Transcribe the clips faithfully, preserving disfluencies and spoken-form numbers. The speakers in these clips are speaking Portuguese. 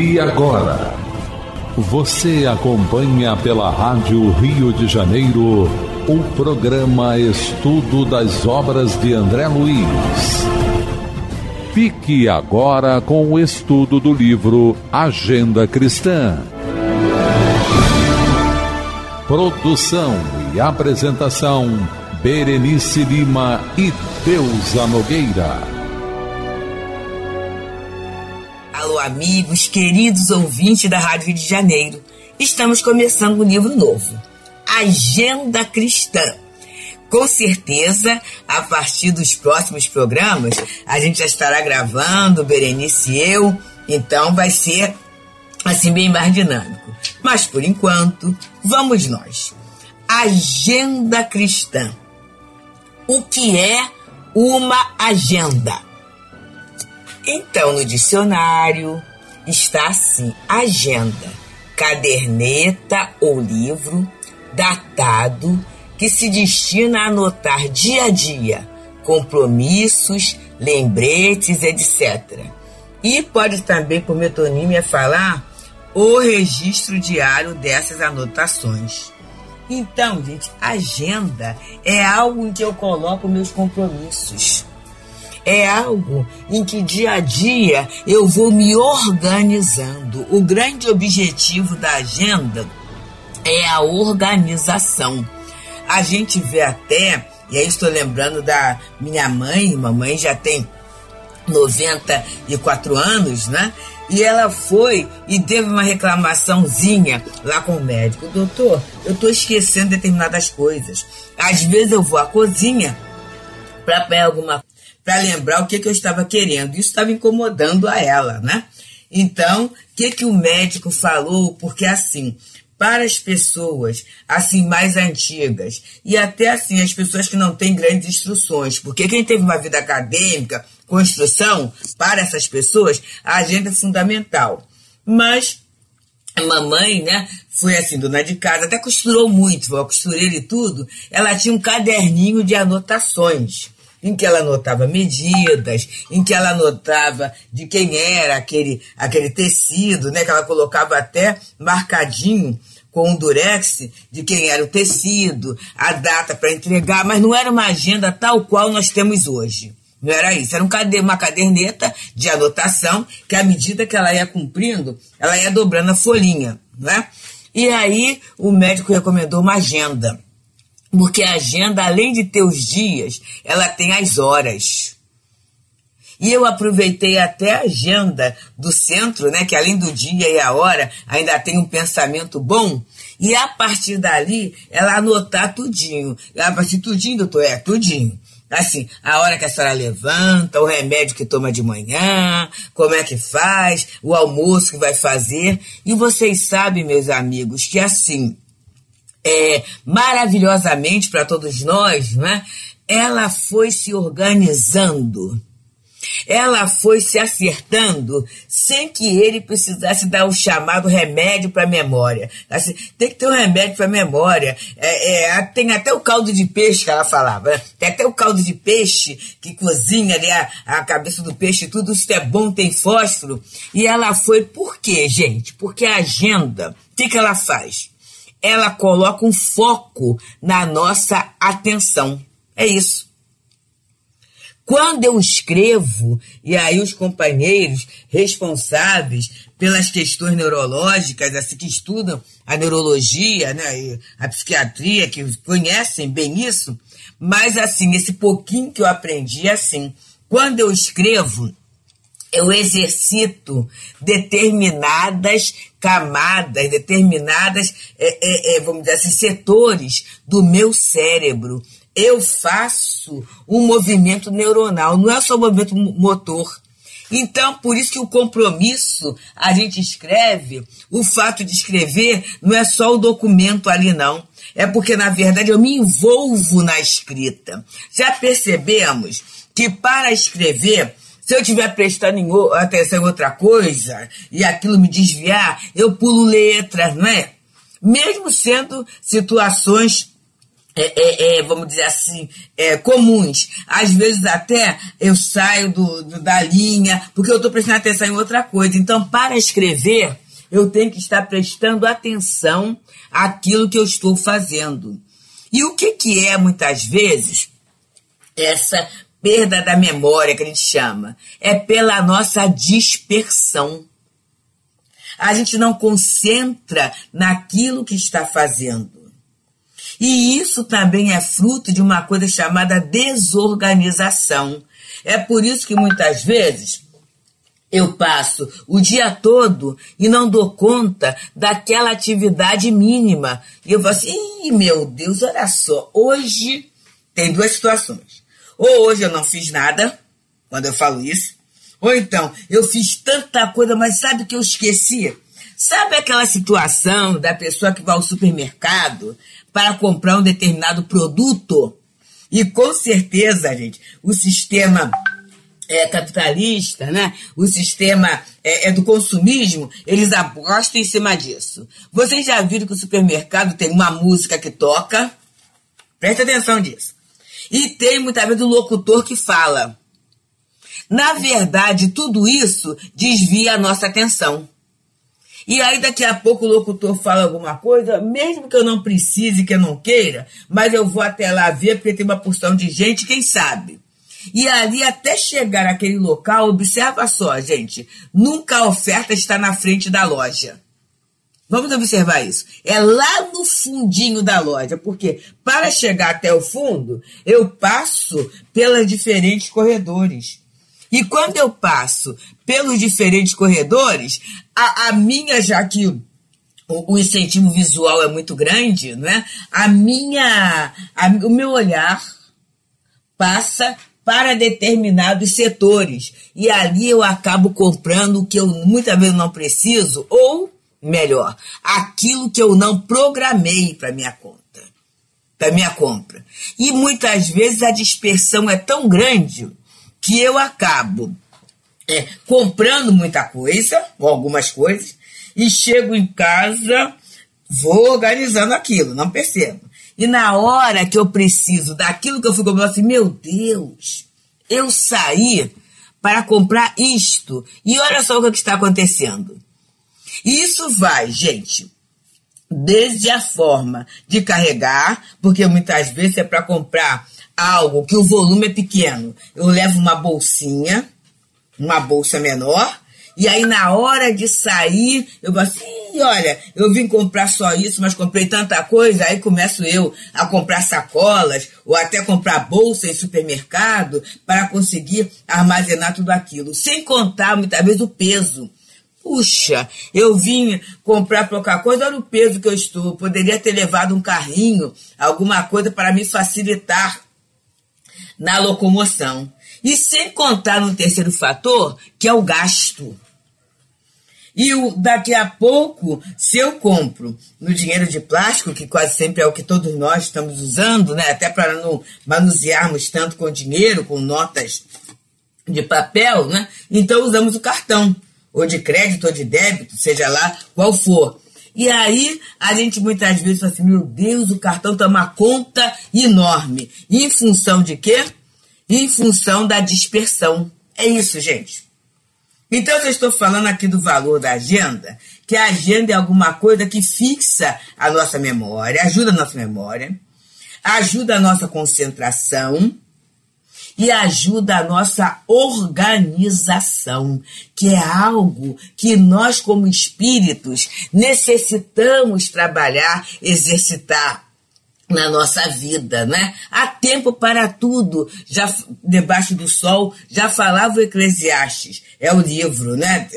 E agora, você acompanha pela Rádio Rio de Janeiro o programa Estudo das Obras de André Luiz. Fique agora com o estudo do livro Agenda Cristã. Produção e apresentação, Berenice Lima e Deusa Nogueira. Alô, amigos, queridos ouvintes da Rádio Rio de Janeiro. Estamos começando um livro novo, Agenda Cristã. Com certeza, a partir dos próximos programas, a gente já estará gravando, Berenice e eu, então vai ser assim bem mais dinâmico. Mas, por enquanto, vamos nós. Agenda cristã. O que é uma agenda? Então, no dicionário está assim: agenda, caderneta ou livro datado que se destina a anotar dia a dia, compromissos, lembretes, etcétera. E pode também, por metonímia, falar o registro diário dessas anotações. Então, gente, agenda é algo em que eu coloco meus compromissos. É algo em que dia a dia eu vou me organizando. O grande objetivo da agenda é a organização. A gente vê até, e aí estou lembrando da minha mãe, mamãe já tem noventa e quatro anos, né? E ela foi e teve uma reclamaçãozinha lá com o médico. Doutor, eu estou esquecendo determinadas coisas. Às vezes eu vou à cozinha para pegar alguma, para lembrar o que, que eu estava querendo. Isso estava incomodando a ela, né? Então, o que, que o médico falou? Porque assim, para as pessoas assim mais antigas e até assim as pessoas que não têm grandes instruções, porque quem teve uma vida acadêmica, construção, para essas pessoas, a agenda é fundamental. Mas a mamãe, né, foi assim, dona de casa, até costurou muito, foi costureira e tudo, ela tinha um caderninho de anotações, em que ela anotava medidas, em que ela anotava de quem era aquele, aquele tecido, né, que ela colocava até marcadinho com um durex de quem era o tecido, a data para entregar, mas não era uma agenda tal qual nós temos hoje. Não era isso, era um cade- uma caderneta de anotação que, à medida que ela ia cumprindo, ela ia dobrando a folhinha, né? E aí o médico recomendou uma agenda. Porque a agenda, além de ter os dias, ela tem as horas. E eu aproveitei até a agenda do centro, né, que além do dia e a hora, ainda tem um pensamento bom. E a partir dali, ela anotar tudinho. Ela vai assim, tudinho, doutor? É, tudinho. Assim, a hora que a senhora levanta, o remédio que toma de manhã, como é que faz, o almoço que vai fazer. E vocês sabem, meus amigos, que assim, É, maravilhosamente para todos nós, né? Ela foi se organizando, ela foi se acertando sem que ele precisasse dar o chamado remédio para a memória. Assim, tem que ter um remédio para a memória. É, é, tem até o caldo de peixe que ela falava, né? Tem até o caldo de peixe que cozinha ali a, a cabeça do peixe e tudo. Isso é bom, tem fósforo. E ela foi, por quê, gente? Porque a agenda, o que, que ela faz? Ela coloca um foco na nossa atenção. É isso. Quando eu escrevo, e aí os companheiros responsáveis pelas questões neurológicas, assim, que estudam a neurologia, né, e a psiquiatria, que conhecem bem isso, mas assim, esse pouquinho que eu aprendi, assim, quando eu escrevo, eu exercito determinadas camadas, determinadas, é, é, é, vamos dizer assim, setores do meu cérebro. Eu faço um movimento neuronal, não é só um movimento motor. Então, por isso que o compromisso, a gente escreve, o fato de escrever não é só o documento ali, não. É porque, na verdade, eu me envolvo na escrita. Já percebemos que para escrever, se eu estiver prestando atenção em outra coisa e aquilo me desviar, eu pulo letras, né? Mesmo sendo situações É, é, é, vamos dizer assim, é, comuns. Às vezes até eu saio do, do, da linha, porque eu estou prestando atenção em outra coisa. Então, para escrever, eu tenho que estar prestando atenção àquilo que eu estou fazendo. E o que, que é, muitas vezes, essa perda da memória que a gente chama? É pela nossa dispersão. A gente não concentra naquilo que está fazendo. E isso também é fruto de uma coisa chamada desorganização. É por isso que muitas vezes eu passo o dia todo e não dou conta daquela atividade mínima. E eu falo assim, ih, meu Deus, olha só, hoje tem duas situações. Ou hoje eu não fiz nada, quando eu falo isso, ou então eu fiz tanta coisa, mas sabe que eu esqueci? Sabe aquela situação da pessoa que vai ao supermercado para comprar um determinado produto? E com certeza, gente, o sistema é, capitalista, né? O sistema é, é do consumismo, eles apostam em cima disso. Vocês já viram que o supermercado tem uma música que toca? Presta atenção nisso. E tem, muitas vezes, o locutor que fala. Na verdade, tudo isso desvia a nossa atenção. E aí daqui a pouco o locutor fala alguma coisa, mesmo que eu não precise, que eu não queira, mas eu vou até lá ver, porque tem uma porção de gente, quem sabe. E ali até chegar àquele local, observa só, gente, nunca a oferta está na frente da loja. Vamos observar isso. É lá no fundinho da loja, porque para chegar até o fundo, eu passo pelos diferentes corredores. E quando eu passo pelos diferentes corredores, a, a minha, já que o, o incentivo visual é muito grande, né? a minha, a, o meu olhar passa para determinados setores. E ali eu acabo comprando o que eu muitas vezes não preciso, ou, melhor, aquilo que eu não programei para minha conta. Para minha compra. E muitas vezes a dispersão é tão grande que eu acabo é, comprando muita coisa, ou algumas coisas, e chego em casa, vou organizando aquilo, não percebo. E na hora que eu preciso daquilo que eu fui comprar, eu falo assim, meu Deus, eu saí para comprar isto. E olha só o que está acontecendo. E isso vai, gente, desde a forma de carregar, porque muitas vezes é para comprar algo que o volume é pequeno, eu levo uma bolsinha, uma bolsa menor, e aí na hora de sair, eu falo assim, olha, eu vim comprar só isso, mas comprei tanta coisa, aí começo eu a comprar sacolas, ou até comprar bolsa em supermercado, para conseguir armazenar tudo aquilo, sem contar muitas vezes o peso. Puxa, eu vim comprar pouca coisa, olha o peso que eu estou, poderia ter levado um carrinho, alguma coisa para me facilitar na locomoção. E sem contar no terceiro fator, que é o gasto. E o, daqui a pouco, se eu compro no dinheiro de plástico, que quase sempre é o que todos nós estamos usando, né? Até para não manusearmos tanto com dinheiro, com notas de papel, né? Então usamos o cartão, ou de crédito, ou de débito, seja lá qual for. E aí, a gente muitas vezes fala assim, meu Deus, o cartão está uma conta enorme. E em função de quê? Em função da dispersão. É isso, gente. Então, eu estou falando aqui do valor da agenda, que a agenda é alguma coisa que fixa a nossa memória, ajuda a nossa memória, ajuda a nossa concentração e ajuda a nossa organização, que é algo que nós, como espíritos, necessitamos trabalhar, exercitar na nossa vida, né? Há tempo para tudo, já debaixo do sol, já falava o Eclesiastes, é o livro, né?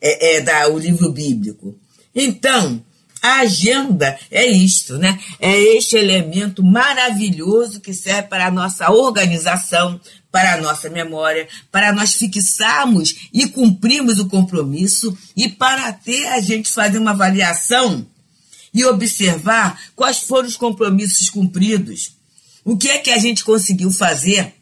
É, é da, o livro bíblico. Então, a agenda é isto, né? É este elemento maravilhoso que serve para a nossa organização, para a nossa memória, para nós fixarmos e cumprirmos o compromisso e para até a gente fazer uma avaliação e observar quais foram os compromissos cumpridos. O que é que a gente conseguiu fazer?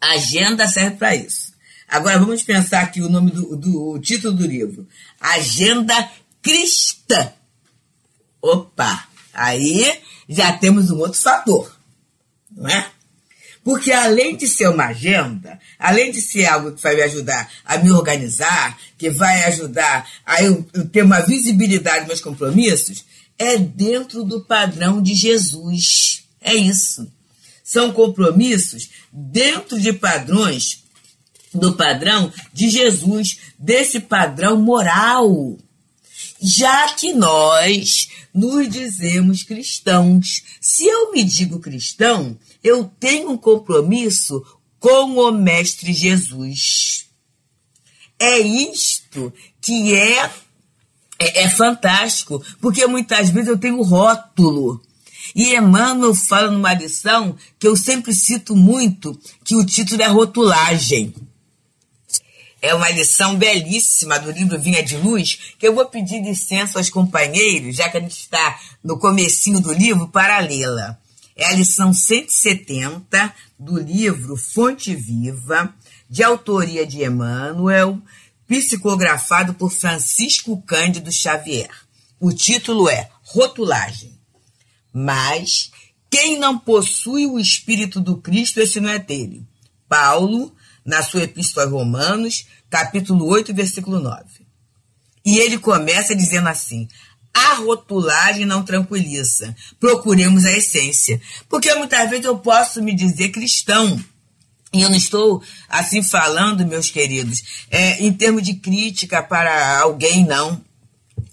A agenda serve para isso. Agora vamos pensar aqui o nome do, do o título do livro. Agenda Cristã. Opa, Aí já temos um outro fator, não é? Porque além de ser uma agenda, além de ser algo que vai me ajudar a me organizar, que vai ajudar a eu ter uma visibilidade nos meus compromissos, é dentro do padrão de Jesus. É isso. São compromissos dentro de padrões, do padrão de Jesus, desse padrão moral. Já que nós nos dizemos cristãos, se eu me digo cristão, eu tenho um compromisso com o Mestre Jesus. É isto que é, é, é fantástico, porque muitas vezes eu tenho rótulo. E Emmanuel fala numa lição que eu sempre cito muito, que o título é Rotulagem. É uma lição belíssima do livro Vinha de Luz, que eu vou pedir licença aos companheiros, já que a gente está no comecinho do livro, para lê-la. É a lição cento e setenta do livro Fonte Viva, de autoria de Emmanuel, psicografado por Francisco Cândido Xavier. O título é Rotulagem. Mas quem não possui o Espírito do Cristo, esse não é dele. Paulo, na sua Epístola aos Romanos, capítulo oito, versículo nove. E ele começa dizendo assim: a rotulagem não tranquiliza, procuremos a essência. Porque muitas vezes eu posso me dizer cristão, e eu não estou assim falando, meus queridos, é, em termos de crítica para alguém, não.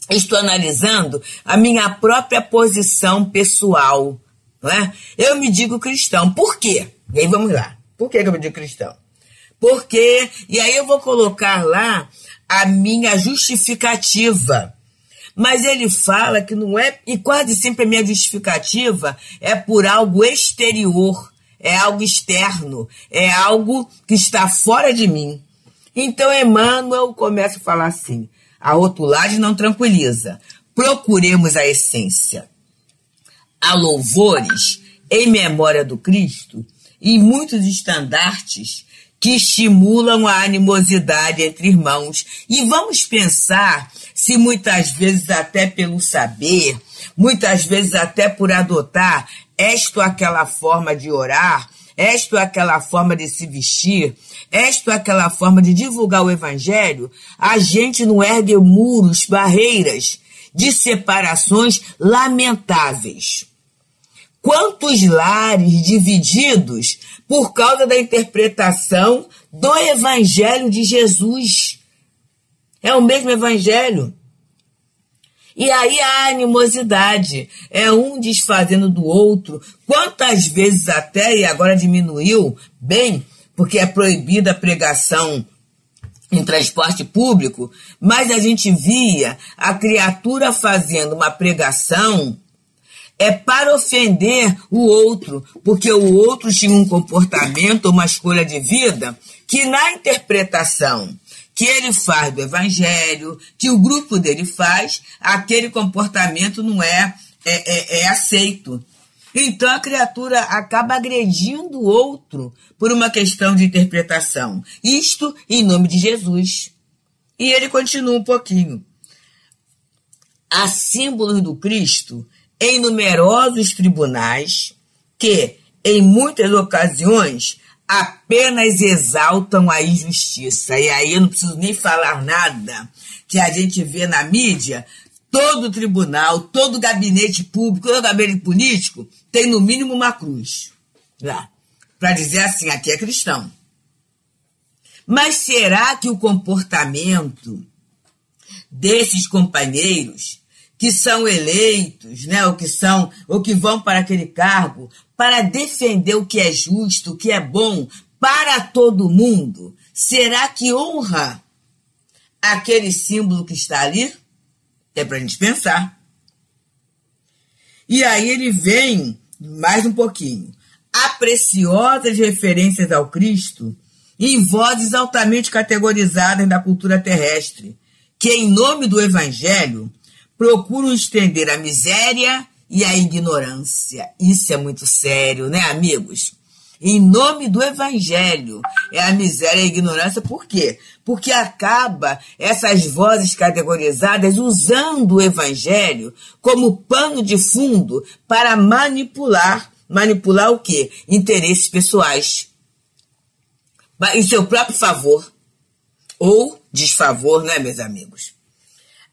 Estou analisando a minha própria posição pessoal, não é? Eu me digo cristão, por quê? E aí vamos lá, por que eu me digo cristão? Porque, e aí eu vou colocar lá a minha justificativa. Mas ele fala que não é, e quase sempre a minha justificativa é por algo exterior, é algo externo, é algo que está fora de mim. Então Emmanuel começa a falar assim: a rotulagem não tranquiliza, procuremos a essência. Há louvores em memória do Cristo e muitos estandartes que estimulam a animosidade entre irmãos. E vamos pensar se muitas vezes até pelo saber, muitas vezes até por adotar esta ou aquela forma de orar, esta ou aquela forma de se vestir, esta ou aquela forma de divulgar o Evangelho, a gente não ergue muros, barreiras de separações lamentáveis. Quantos lares divididos por causa da interpretação do Evangelho de Jesus? É o mesmo Evangelho. E aí a animosidade é um desfazendo do outro. Quantas vezes até, e agora diminuiu bem, porque é proibida a pregação em transporte público, mas a gente via a criatura fazendo uma pregação é para ofender o outro, porque o outro tinha um comportamento, uma escolha de vida, que na interpretação que ele faz do Evangelho, que o grupo dele faz, aquele comportamento não é, é, é, é aceito. Então a criatura acaba agredindo o outro por uma questão de interpretação. Isto em nome de Jesus. E ele continua um pouquinho. Há símbolos do Cristo em numerosos tribunais que, em muitas ocasiões, apenas exaltam a injustiça. E aí eu não preciso nem falar nada que a gente vê na mídia. Todo tribunal, todo gabinete público, todo gabinete político tem no mínimo uma cruz lá para dizer assim: aqui é cristão. Mas será que o comportamento desses companheiros que são eleitos, né, ou que são, ou que vão para aquele cargo para defender o que é justo, o que é bom para todo mundo, será que honra aquele símbolo que está ali? É para a gente pensar. E aí ele vem mais um pouquinho. Há preciosas referências ao Cristo em vozes altamente categorizadas da cultura terrestre, que em nome do Evangelho procuram estender a miséria e a ignorância. Isso é muito sério, né, amigos? em nome do evangelho, é a miséria e a ignorância. Por quê? Porque acaba essas vozes categorizadas usando o evangelho como pano de fundo para manipular, manipular o quê? Interesses pessoais, em seu próprio favor ou desfavor, né, meus amigos?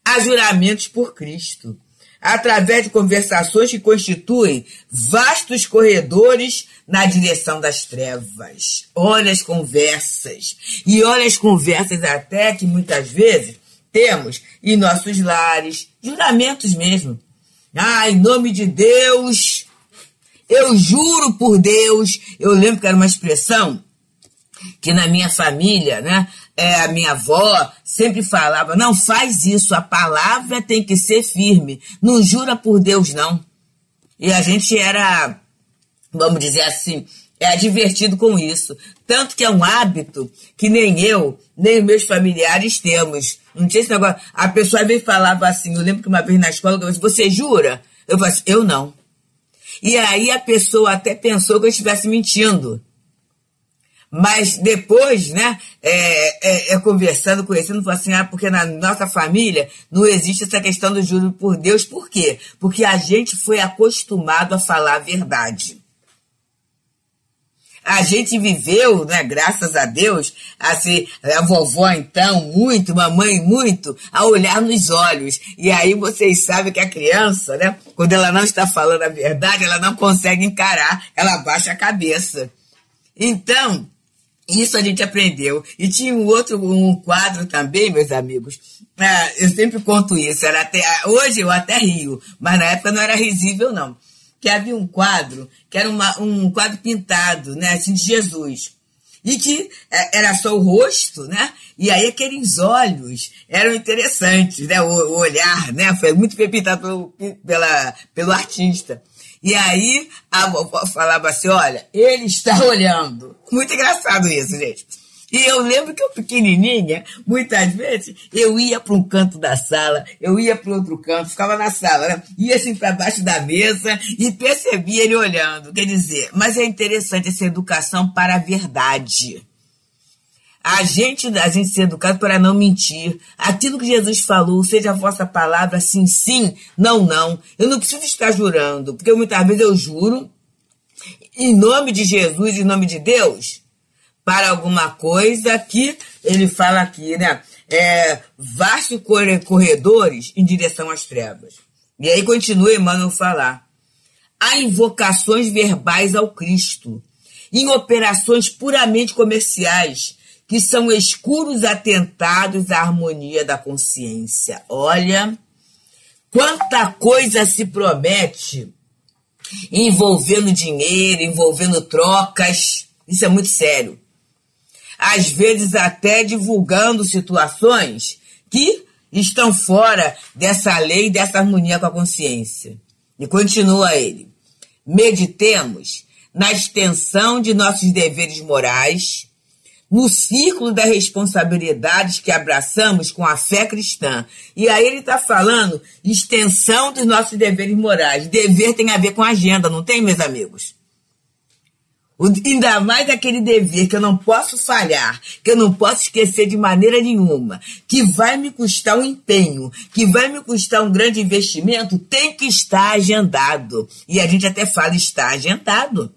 Há juramentos por Cristo, através de conversações que constituem vastos corredores na direção das trevas. Olha as conversas, e olha as conversas até que muitas vezes temos em nossos lares, juramentos mesmo. Ah, em nome de Deus, eu juro por Deus. Eu lembro que era uma expressão que na minha família, né, é, a minha avó sempre falava, não faz isso, a palavra tem que ser firme, não jura por Deus não. E a gente era, vamos dizer assim, é advertido com isso, tanto que é um hábito que nem eu, nem meus familiares temos. Não tinha esse negócio, a pessoa veio e falava assim, eu lembro que uma vez na escola, eu falei, você jura? Eu falei assim, eu não. E aí a pessoa até pensou que eu estivesse mentindo. Mas depois, né, é, é, é conversando, conhecendo, falando assim, ah, porque na nossa família não existe essa questão do juro por Deus. Por quê? Porque a gente foi acostumado a falar a verdade. A gente viveu, né, graças a Deus, assim, a vovó então muito, mamãe muito, a olhar nos olhos. E aí vocês sabem que a criança, né, quando ela não está falando a verdade, ela não consegue encarar, ela baixa a cabeça. Então, isso a gente aprendeu. E tinha um outro um quadro também, meus amigos. Ah, eu sempre conto isso. Era até, hoje eu até rio, mas na época não era risível, não. Que havia um quadro, que era uma, um quadro pintado, né, assim, de Jesus. E que era só o rosto, né? E aí aqueles olhos eram interessantes, né? O, o olhar, né? Foi muito bem pintado pelo, pela, pelo artista. E aí a vovó falava assim, olha, ele está olhando. Muito engraçado isso, gente. E eu lembro que eu pequenininha, muitas vezes, eu ia para um canto da sala, eu ia para outro canto, ficava na sala, né? Ia assim para baixo da mesa e percebia ele olhando. Quer dizer, mas é interessante essa educação para a verdade. A gente, a gente ser educado para não mentir. Aquilo que Jesus falou, seja a vossa palavra sim, sim, não, não. Eu não preciso estar jurando, porque muitas vezes eu juro, em nome de Jesus, em nome de Deus, para alguma coisa que ele fala aqui, né? É, vastos corredores em direção às trevas. E aí continua Emmanuel falar. Há invocações verbais ao Cristo, em operações puramente comerciais, que são escuros atentados à harmonia da consciência. Olha, quanta coisa se promete envolvendo dinheiro, envolvendo trocas. Isso é muito sério. Às vezes até divulgando situações que estão fora dessa lei, dessa harmonia com a consciência. E continua ele. Meditemos na extensão de nossos deveres morais, no círculo das responsabilidades que abraçamos com a fé cristã. E aí ele está falando extensão dos nossos deveres morais. Dever tem a ver com agenda, não tem, meus amigos? O, ainda mais aquele dever que eu não posso falhar, que eu não posso esquecer de maneira nenhuma, que vai me custar um empenho, que vai me custar um grande investimento, tem que estar agendado. E a gente até fala, está agendado.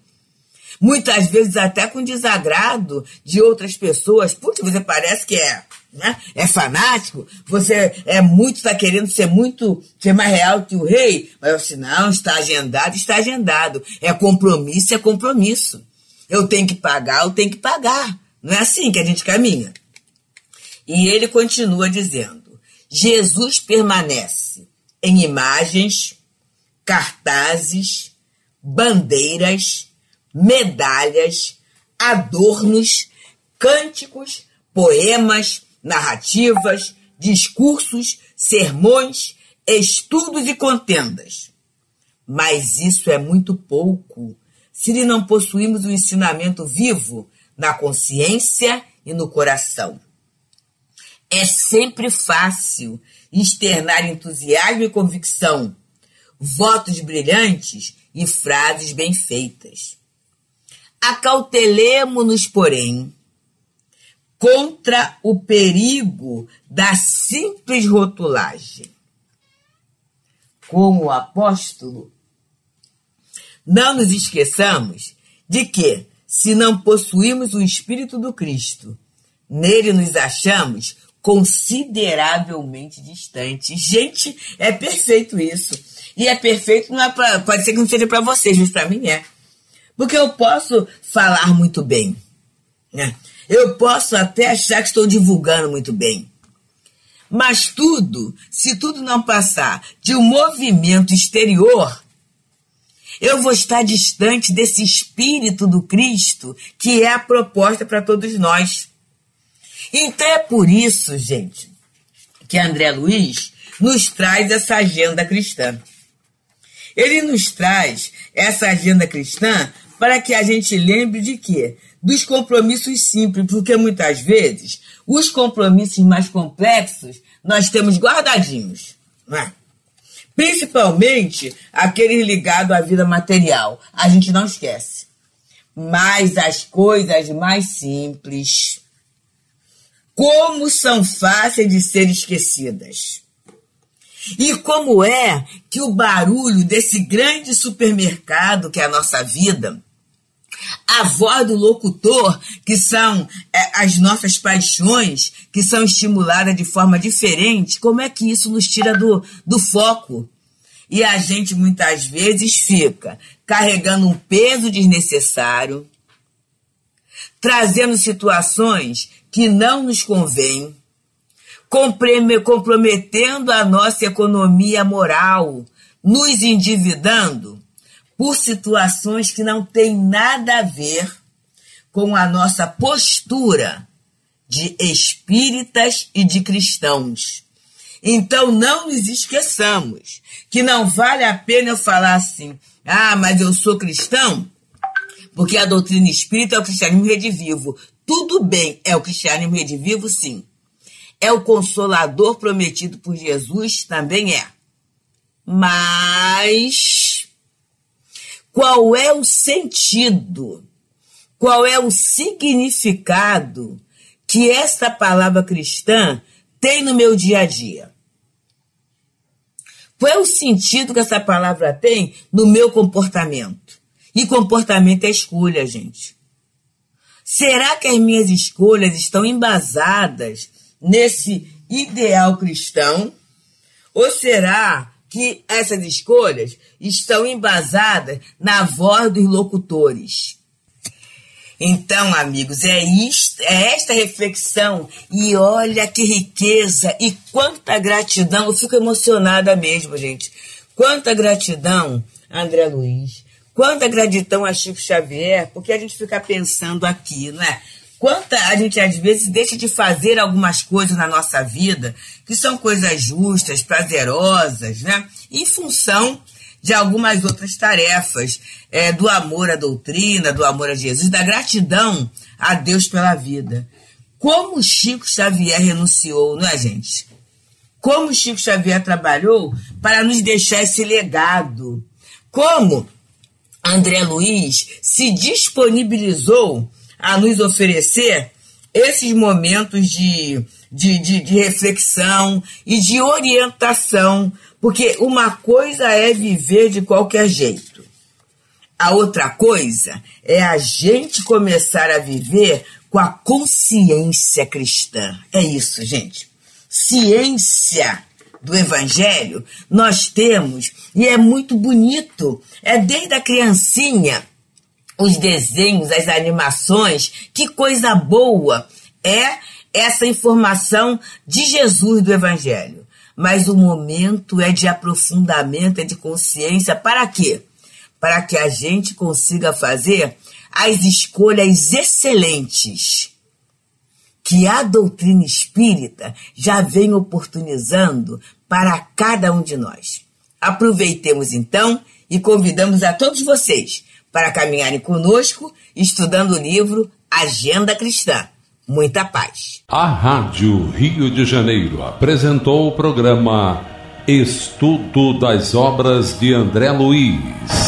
Muitas vezes até com desagrado de outras pessoas. Putz, você parece que é, né? É fanático, você é muito, está querendo ser muito, ser mais real que o rei. Mas eu disse, não, está agendado, está agendado. É compromisso, é compromisso. Eu tenho que pagar, eu tenho que pagar. Não é assim que a gente caminha. E ele continua dizendo, Jesus permanece em imagens, cartazes, bandeiras, medalhas, adornos, cânticos, poemas, narrativas, discursos, sermões, estudos e contendas. Mas isso é muito pouco se não possuímos o ensinamento vivo na consciência e no coração. É sempre fácil externar entusiasmo e convicção, votos brilhantes e frases bem feitas. Acautelemo-nos, porém, contra o perigo da simples rotulagem. Como o apóstolo, não nos esqueçamos de que, se não possuímos o Espírito do Cristo, nele nos achamos consideravelmente distantes. Gente, é perfeito isso. E é perfeito, não é pra, pode ser que não seja para vocês, mas para mim é. Porque eu posso falar muito bem, né? Eu posso até achar que estou divulgando muito bem. Mas tudo, se tudo não passar de um movimento exterior, eu vou estar distante desse Espírito do Cristo, que é a proposta para todos nós. Então é por isso, gente, que André Luiz nos traz essa agenda cristã. Ele nos traz essa agenda cristã para que a gente lembre de quê? Dos compromissos simples, porque muitas vezes os compromissos mais complexos nós temos guardadinhos, não é? Principalmente aqueles ligados à vida material. A gente não esquece. Mas as coisas mais simples, como são fáceis de ser esquecidas. E como é que o barulho desse grande supermercado que é a nossa vida, a voz do locutor, que são é, as nossas paixões, que são estimuladas de forma diferente, como é que isso nos tira do, do foco? E a gente muitas vezes fica carregando um peso desnecessário, trazendo situações que não nos convêm, comprometendo a nossa economia moral, nos endividando por situações que não têm nada a ver com a nossa postura de espíritas e de cristãos. Então não nos esqueçamos que não vale a pena eu falar assim, ah, mas eu sou cristão, porque a doutrina espírita é o cristianismo redivivo. Tudo bem, é o cristianismo redivivo, sim. É o consolador prometido por Jesus, também é. Mas qual é o sentido, qual é o significado que esta palavra cristã tem no meu dia a dia? Qual é o sentido que essa palavra tem no meu comportamento? E comportamento é escolha, gente. Será que as minhas escolhas estão embasadas nesse ideal cristão? Ou será que essas escolhas estão embasadas na voz dos locutores? Então, amigos, é, isto, é esta reflexão. E olha que riqueza e quanta gratidão. Eu fico emocionada mesmo, gente. Quanta gratidão, André Luiz. Quanta gratidão a Chico Xavier, porque a gente fica pensando aqui, não é? Quanta a gente, às vezes, deixa de fazer algumas coisas na nossa vida, que são coisas justas, prazerosas, né? Em função de algumas outras tarefas, é, do amor à doutrina, do amor a Jesus, da gratidão a Deus pela vida. Como Chico Xavier renunciou, não é, gente? Como Chico Xavier trabalhou para nos deixar esse legado. Como André Luiz se disponibilizou a nos oferecer esses momentos de, de, de, de reflexão e de orientação, porque uma coisa é viver de qualquer jeito, a outra coisa é a gente começar a viver com a consciência cristã. É isso, gente. Ciência do Evangelho nós temos, e é muito bonito, é desde a criancinha. Os desenhos, as animações, que coisa boa é essa informação de Jesus do Evangelho. Mas o momento é de aprofundamento, é de consciência. Para quê? Para que a gente consiga fazer as escolhas excelentes que a doutrina espírita já vem oportunizando para cada um de nós. Aproveitemos então e convidamos a todos vocês para caminharem conosco, estudando o livro Agenda Cristã. Muita paz. A Rádio Rio de Janeiro apresentou o programa Estudo das Obras de André Luiz.